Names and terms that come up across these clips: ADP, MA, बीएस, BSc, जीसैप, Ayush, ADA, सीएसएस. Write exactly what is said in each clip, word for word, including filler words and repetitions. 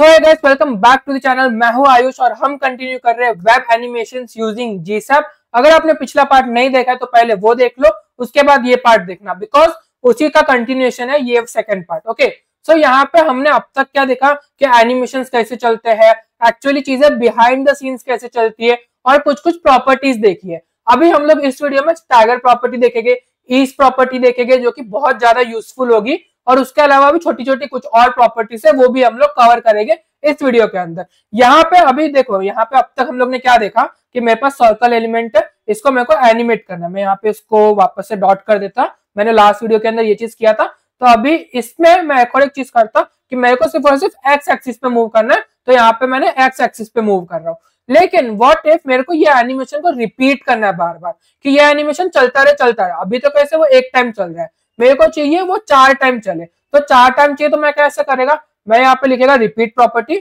So hey guys, welcome back to the channel. मैं हूं आयुष और हम कंटिन्यू कर रहे हैं वेब एनिमेशंस यूजिंग जीसैप। अगर आपने पिछला पार्ट नहीं देखा है तो पहले वो देख लो, उसके बाद ये पार्ट देखना, बिकॉज उसी का कंटिन्यूएशन है ये सेकंड पार्ट। ओके, सो यहाँ पे हमने अब तक क्या देखा कि एनिमेशंस कैसे चलते हैं, एक्चुअली चीजें बिहाइंड द सीन्स कैसे चलती है और कुछ कुछ प्रॉपर्टीज देखी है। अभी हम लोग इस वीडियो में स्टैगर प्रॉपर्टी देखेंगे, ईज प्रॉपर्टी देखेंगे जो कि बहुत ज्यादा यूजफुल होगी, और उसके अलावा भी छोटी छोटी कुछ और प्रॉपर्टीज है वो भी हम लोग कवर करेंगे इस वीडियो के अंदर। यहाँ पे अभी देखो, यहाँ पे अब तक हम लोग ने क्या देखा कि मेरे पास सर्कल एलिमेंट है, इसको मेरे को एनिमेट करना है। मैं यहाँ पे इसको वापस से डॉट कर देता, मैंने लास्ट वीडियो के अंदर ये चीज किया था। तो अभी इसमें मैं एक और एक चीज करता कि मेरे को सिर्फ और सिर्फ एक्स एक्सिस पे मूव करना है, तो यहाँ पे मैंने एक्स एक्सिस पे मूव कर रहा हूँ। लेकिन व्हाट इफ मेरे को ये एनिमेशन को रिपीट करना है बार बार, कि ये एनिमेशन चलता रहे चलता रहे। अभी तो कैसे वो एक टाइम चल रहा है, मेरे को चाहिए वो चार टाइम चले, तो चार टाइम चाहिए तो मैं कैसे करेगा, मैं यहाँ पे लिखेगा रिपीट प्रॉपर्टी,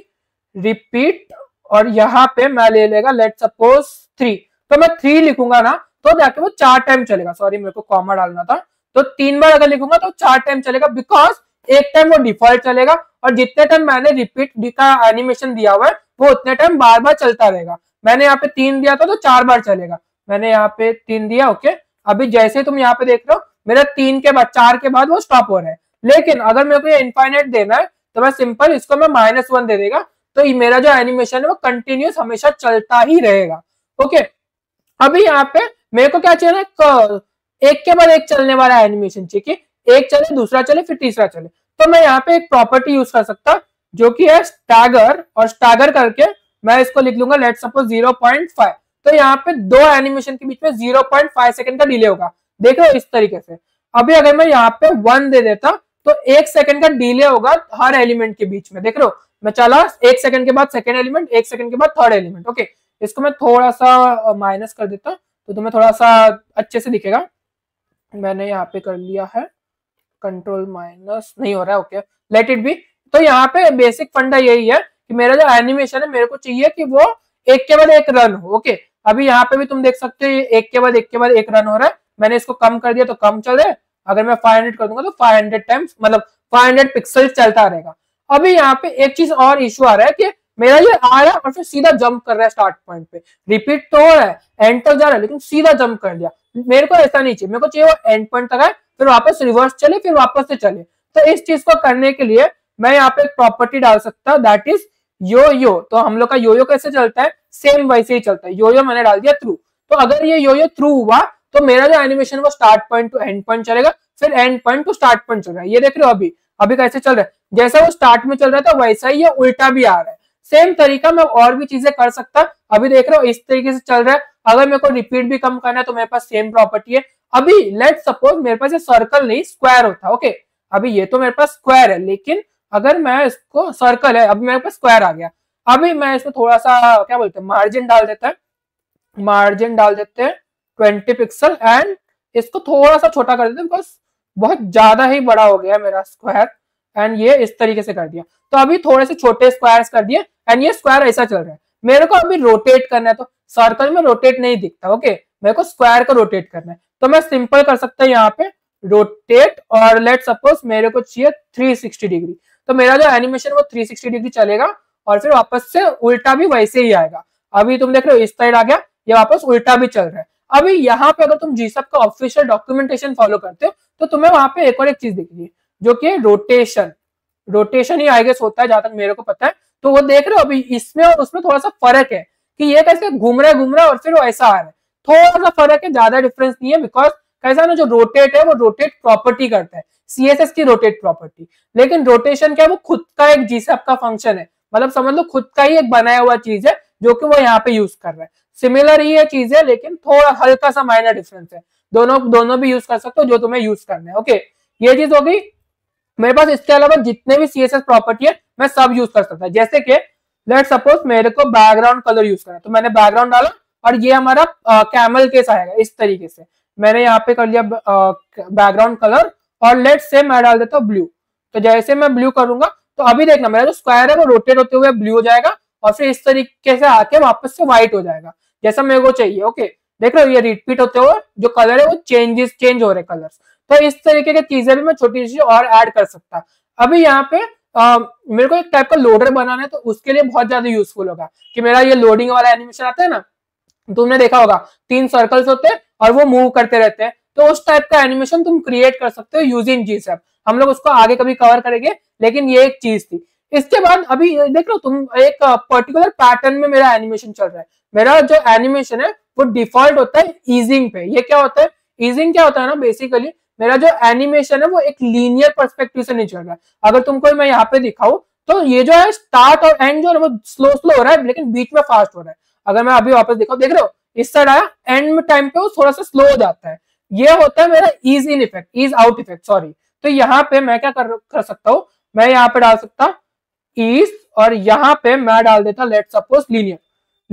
रिपीट, और यहाँ पे मैं ले लेगा लेट सपोज थ्री, तो मैं थ्री लिखूंगा ना तो जाके वो चार टाइम चलेगा। सॉरी, मेरे को कॉमा डालना था। तो तीन बार अगर लिखूंगा तो चार टाइम चलेगा, बिकॉज एक टाइम वो डिफॉल्ट चलेगा और जितने टाइम मैंने रिपीट का एनिमेशन दिया हुआ है वो उतने टाइम बार बार चलता रहेगा। मैंने यहाँ पे तीन दिया था तो चार बार चलेगा, मैंने यहाँ पे तीन दिया। ओके, अभी जैसे तुम यहाँ पे देख रहे हो मेरा तीन के बाद चार के बाद वो स्टॉप हो रहा है। लेकिन अगर मेरे को ये इनफाइनाइट देना है तो मैं सिंपल इसको मैं माइनस वन दे देगा, तो मेरा जो एनिमेशन है वो कंटिन्यूस हमेशा चलता ही रहेगा। ओके, अभी यहाँ पे मेरे को क्या चाहिए ना, एक के बाद एक चलने वाला एनिमेशन चाहिए कि एक चले, दूसरा चले, फिर तीसरा चले। तो मैं यहाँ पे एक प्रॉपर्टी यूज कर सकता जो कि है स्टैगर, और स्टैगर करके मैं इसको लिख लूंगा let's suppose zero point five. तो यहाँ पे दो एनिमेशन के बीच में जीरो पॉइंट फाइव सेकंड का डिले होगा, देख रहे हो इस तरीके से। अभी अगर मैं यहाँ पे वन दे देता तो एक सेकंड का डिले होगा हर एलिमेंट के बीच में, देख रहे हो मैं चला एक सेकंड के बाद सेकंड एलिमेंट, एक सेकंड के बाद थर्ड एलिमेंट। ओके, इसको मैं थोड़ा सा माइनस कर देता तो तुम्हें थोड़ा सा अच्छे से दिखेगा। मैंने यहाँ पे कर लिया है, कंट्रोल माइनस नहीं हो रहा है। Okay, let it be. तो यहाँ पे बेसिक फंडा यही है कि मेरा जो एनिमेशन है मेरे को चाहिए कि वो एक के बाद एक रन हो। ओके, अभी यहाँ पे भी तुम देख सकते हो एक के बाद एक के बाद एक रन हो रहा है। मैंने इसको कम कर दिया तो कम चल रहा है, अगर मैं पाँच सौ कर दूंगा तो पाँच सौ टाइम्स मतलब पाँच सौ पिक्सल चलता रहेगा। अभी यहाँ पे एक चीज और इश्यू आ रहा है कि मेरा ये आया और फिर सीधा जंप कर रहा है, स्टार्ट पॉइंट पे रिपीट तो हो रहा है, एंड तक जा रहा है लेकिन सीधा जंप कर दिया। मेरे को ऐसा नहीं चाहिए, मेरे को चाहिए वो एंड पॉइंट तक आए फिर वापस रिवर्स चले फिर वापस से चले। तो इस चीज को करने के लिए मैं यहाँ पे एक प्रॉपर्टी डाल सकता हूँ दैट इज यो यो। तो हम लोग का यो यो कैसे चलता है, सेम वैसे ही चलता है। यो यो मैंने डाल दिया थ्रू, तो अगर ये यो यो थ्रू हुआ तो मेरा जो एनिमेशन वो start point to end point चलेगा, फिर end point to start point चल रहा है। ये देख रहे हो अभी अभी कैसे चल रहा है, जैसा वो स्टार्ट में चल रहा था वैसा ही ये उल्टा भी आ रहा है। सेम तरीका मैं और भी चीजें कर सकता, अभी देख रहे हो इस तरीके से चल रहा है। अगर मेरे को रिपीट भी कम करना है तो मेरे पास सेम प्रॉपर्टी है। अभी लेट सपोज मेरे पास ये सर्कल नहीं स्क्वायर होता। ओके, अभी ये तो मेरे पास स्क्वायर है, लेकिन अगर मैं इसको सर्कल है, अभी मेरे पास स्क्वायर आ गया। अभी मैं इसमें थोड़ा सा क्या बोलते हैं मार्जिन डाल देता है, मार्जिन डाल देते हैं ट्वेंटी पिक्सल, एंड इसको थोड़ा सा छोटा कर देते हैं बिकॉज बहुत ज्यादा ही बड़ा हो गया मेरा स्क्वायर। एंड ये इस तरीके से कर दिया, तो अभी थोड़े से छोटे स्क्वायर्स कर दिए, एंड ये स्क्वायर ऐसा चल रहा है। मेरे को अभी रोटेट करना है तो सर्कल में रोटेट नहीं दिखता। ओके, मेरे को स्क्वायर को रोटेट करना है तो मैं सिंपल कर सकता हूँ यहाँ पे रोटेट, और लेट सपोज मेरे को चाहिए थ्री सिक्सटी डिग्री, तो मेरा जो एनिमेशन वो थ्री सिक्सटी डिग्री चलेगा और फिर वापस से उल्टा भी वैसे ही आएगा। अभी तुम देख रहे हो इस साइड आ गया, ये वापस उल्टा भी चल रहा है। अभी यहाँ पे अगर तुम जीसैप का ऑफिशियल डॉक्यूमेंटेशन फॉलो करते हो तो तुम्हें वहां पे एक और एक चीज दिखेगी जो कि रोटेशन, रोटेशन ही आई गेस होता है जहां तक मेरे को पता है। तो वो देख रहे हो अभी इसमें और उसमें थोड़ा सा फर्क है कि ये कैसे घूम रहा है घूम रहा है और फिर वो ऐसा आ रहा है, थोड़ा सा फर्क है, ज्यादा डिफरेंस नहीं है। बिकॉज कैसा ना, जो रोटेट है वो रोटेट प्रॉपर्टी करता है, सीएसएस की रोटेट प्रॉपर्टी। लेकिन रोटेशन क्या है, वो खुद का एक जीसैप का फंक्शन है, मतलब समझ लो खुद का ही एक बनाया हुआ चीज है जो कि वो यहाँ पे यूज कर रहा है। सिमिलर ही है चीजें, लेकिन थोड़ा हल्का सा माइनर डिफरेंस है। दोनों दोनों भी यूज कर सकते हो जो तुम्हें यूज करना है। ओके, ये चीज हो गई। मेरे पास इसके अलावा जितने भी सीएसएस प्रॉपर्टी है मैं सब यूज कर सकता हूँ, जैसे कि लेट सपोज मेरे को बैकग्राउंड कलर यूज करना है तो मैंने बैकग्राउंड डाला और ये हमारा कैमल केस आएगा इस तरीके से। मैंने यहाँ पे कर लिया बैकग्राउंड कलर, और लेट से मैं डाल देता हूँ ब्लू। तो जैसे मैं ब्लू करूंगा तो अभी देखना मेरा जो स्क्वायर है वो रोटेट होते हुए ब्लू हो जाएगा और फिर इस तरीके से आके वापस से व्हाइट हो जाएगा जैसा मेरे को चाहिए। ओके, देख रहे हो ये रिपीट होते हुए जो कलर है वो चेंजेस चेंज हो रहे कलर्स। तो इस तरीके की चीजें भी मैं छोटी सी और ऐड कर सकता। अभी यहाँ पे Uh, मेरे को एक टाइप का लोडर बनाना है तो उसके लिए बहुत ज्यादा यूजफुल होगा कि मेरा ये लोडिंग वाला एनिमेशन आता है ना, तुमने देखा होगा तीन सर्कल्स होते हैं और वो मूव करते रहते हैं, तो उस टाइप का एनिमेशन तुम क्रिएट कर सकते हो यूजिंग जीसैप। हम लोग उसको आगे कभी कवर करेंगे, लेकिन ये एक चीज थी। इसके बाद अभी देख लो तुम एक पर्टिकुलर पैटर्न में, में मेरा एनिमेशन चल रहा है। मेरा जो एनिमेशन है वो डिफॉल्ट होता है ईजिंग पे। ये क्या होता है ईजिंग? क्या होता है ना, बेसिकली मेरा जो एनिमेशन है वो एक लीनियर पर्सपेक्टिव से नहीं चल रहा है। अगर तुमको मैं यहाँ पे दिखाऊं तो ये जो है स्टार्ट और एंड जो है वो स्लो स्लो हो रहा है, लेकिन बीच में फास्ट हो रहा है। अगर मैं अभी वापस दिखाऊं, देख रहे हो इस साइड आया, एंड टाइम पे वो थोड़ा सा स्लो हो जाता है। ये होता है मेरा ease in effect, ease out effect sorry. तो यहाँ पे मैं क्या कर, कर सकता हूँ, मैं यहाँ पे डाल सकता इज, और यहाँ पे मैं डाल देता लेट सपोज लीनियर।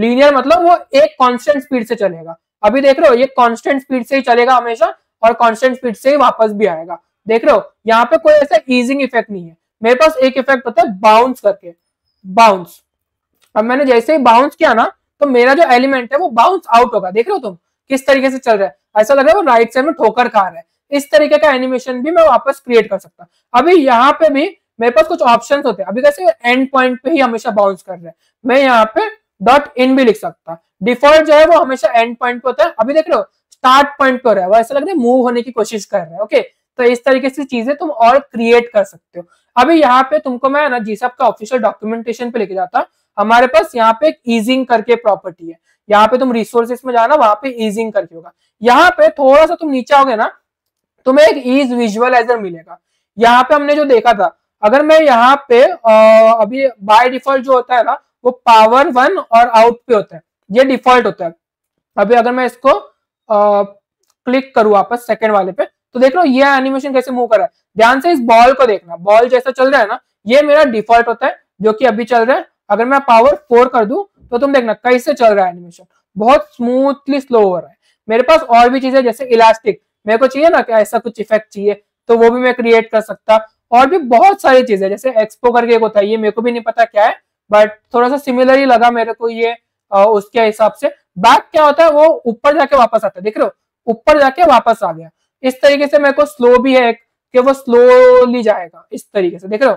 लीनियर मतलब वो एक कॉन्स्टेंट स्पीड से चलेगा। अभी देख रहे हो ये कॉन्स्टेंट स्पीड से ही चलेगा हमेशा, और कांस्टेंट स्पीड से ही वापस भी आएगा। देख रहे हो यहाँ पे कोई ऐसा ईजिंग इफेक्ट नहीं है। मेरे पास एक इफेक्ट पता है, बाउंस करके, बाउंस। अब मैंने जैसे ही बाउंस किया ना तो मेरा जो एलिमेंट है वो बाउंस आउट होगा। देख रहे हो तुम किस तरीके से चल रहा है, ऐसा लग रहा है वो राइट साइड में ठोकर खा रहा है। इस तरीके का एनिमेशन भी मैं वापस क्रिएट कर सकता। अभी यहाँ पे भी मेरे पास कुछ ऑप्शन होते हैं। अभी कैसे एंड पॉइंट पे ही हमेशा बाउंस कर रहे हैं, मैं यहाँ पे डॉट इन भी लिख सकता। डिफॉल्ट जो है वो हमेशा एंड पॉइंट पे होता है। अभी देख रहे हो स्टार्ट पॉइंट पर है, वो ऐसा लग रहा है मूव होने की कोशिश कर रहा है। ओके, तो इस तरीके से चीजें तुम और क्रिएट कर सकते हो। अभी यहाँ पे तुमको मैं ना जीसैप का ऑफिशियल डॉक्यूमेंटेशन पे लेके जाता। हमारे पास यहाँ पे एक ईजिंग करके प्रॉपर्टी है, यहाँ पे तुम रिसोर्सेस में जाना, वहां पे ईजिंग करके होगा। यहाँ पे थोड़ा सा तुम नीचे आओगे ना, तुम्हें एक ईज विजुअलाइजर मिलेगा। यहाँ पे हमने जो देखा था, अगर मैं यहाँ पे आ, अभी बाय डिफॉल्ट जो होता है ना वो पावर वन और आउट पे होता है, ये डिफॉल्ट होता है। अभी अगर मैं इसको क्लिक uh, करूं वापस सेकंड वाले पे, तो देख लो ये एनिमेशन कैसे मूव कर रहा है। ध्यान से इस बॉल को देखना, बॉल जैसा चल रहा है ना, ये मेरा डिफॉल्ट होता है जो कि अभी चल रहा है। अगर मैं पावर फोर कर दूं तो तुम देखना कैसे चल रहा है एनिमेशन, बहुत स्मूथली स्लो हो रहा है। मेरे पास और भी चीजें जैसे इलास्टिक, मेरे को चाहिए ना कि ऐसा कुछ इफेक्ट चाहिए तो वो भी मैं क्रिएट कर सकता। और भी बहुत सारी चीजें जैसे एक्सपो करके एक होता है, ये मेरे को भी नहीं पता क्या है, बट थोड़ा सा सिमिलर ही लगा मेरे को ये आ, उसके हिसाब से। बैक क्या होता है, वो ऊपर जाके वापस आता है। देख रहे हो ऊपर जाके वापस आ गया। इस तरीके से मेरे को स्लो भी है कि वो स्लोली जाएगा इस तरीके से, देख रहे हो।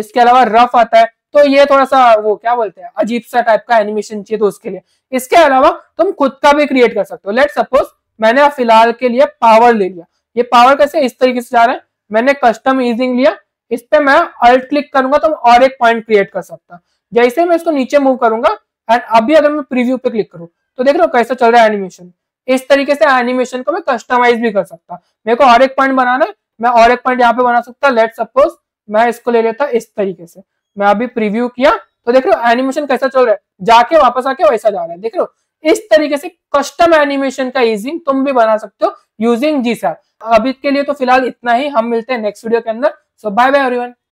इसके अलावा रफ आता है, तो ये थोड़ा सा वो क्या बोलते हैं अजीब सा टाइप का एनिमेशन चाहिए तो उसके लिए। इसके अलावा तुम खुद का भी क्रिएट कर सकते हो। लेट सपोज मैंने फिलहाल के लिए पावर ले लिया, ये पावर कैसे इस तरीके से जा रहा है। मैंने कस्टम ईजिंग लिया, इस पर मैं अल्ट क्लिक करूंगा तो और एक पॉइंट क्रिएट कर सकता। जैसे मैं इसको नीचे मूव करूंगा एंड अभी अगर मैं प्रीव्यू पे क्लिक करूं तो देख लो कैसा चल रहा है एनिमेशन। इस तरीके से एनिमेशन को मैं कस्टमाइज भी कर सकता। मेरे को और एक पॉइंट बनाना है, मैं और एक पॉइंट यहाँ पे बना सकता। लेट सपोज मैं इसको ले लेता इस तरीके से, मैं अभी प्रीव्यू किया तो देख लो एनिमेशन कैसा चल रहा है, जाके वापस आके वैसा जा रहा है, देख लो। इस तरीके से कस्टम एनिमेशन का ईजिंग तुम भी बना सकते हो यूजिंग जीसैप। अभी के लिए तो फिलहाल इतना ही, हम मिलते हैं नेक्स्ट वीडियो के अंदर। So bye bye everyone.